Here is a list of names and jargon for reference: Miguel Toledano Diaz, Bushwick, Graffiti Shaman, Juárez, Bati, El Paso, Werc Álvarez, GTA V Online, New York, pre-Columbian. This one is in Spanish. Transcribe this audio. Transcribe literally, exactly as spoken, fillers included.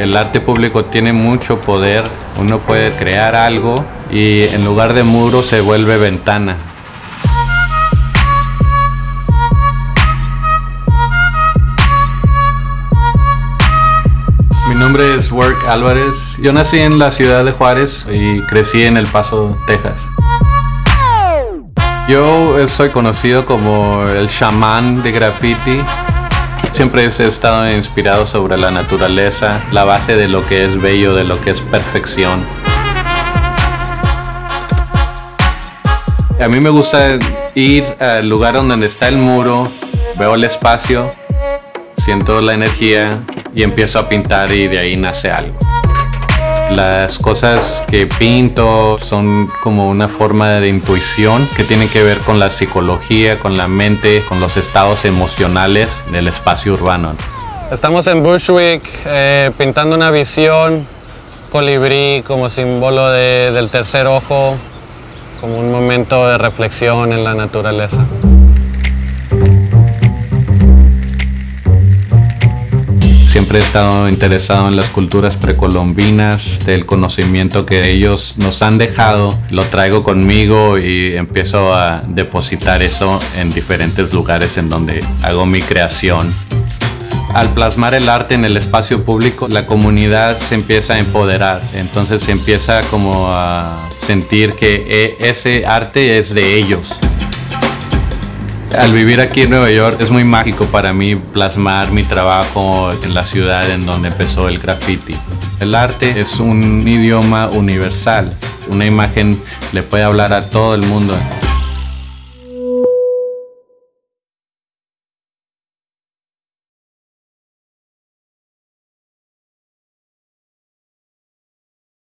El arte público tiene mucho poder, uno puede crear algo y en lugar de muro se vuelve ventana. Mi nombre es Werc Álvarez. Yo nací en la ciudad de Juárez y crecí en El Paso, Texas. Yo soy conocido como el chamán de graffiti. Siempre he estado inspirado sobre la naturaleza, la base de lo que es bello, de lo que es perfección. A mí me gusta ir al lugar donde está el muro, veo el espacio, siento la energía y empiezo a pintar y de ahí nace algo. Las cosas que pinto son como una forma de intuición que tiene que ver con la psicología, con la mente, con los estados emocionales del espacio urbano. Estamos en Bushwick eh, pintando una visión, colibrí como símbolo de, del tercer ojo, como un momento de reflexión en la naturaleza. Siempre he estado interesado en las culturas precolombinas, del conocimiento que ellos nos han dejado. Lo traigo conmigo y empiezo a depositar eso en diferentes lugares en donde hago mi creación. Al plasmar el arte en el espacio público, la comunidad se empieza a empoderar. Entonces se empieza como a sentir que ese arte es de ellos. Al vivir aquí en Nueva York es muy mágico para mí plasmar mi trabajo en la ciudad en donde empezó el graffiti. El arte es un idioma universal. Una imagen le puede hablar a todo el mundo.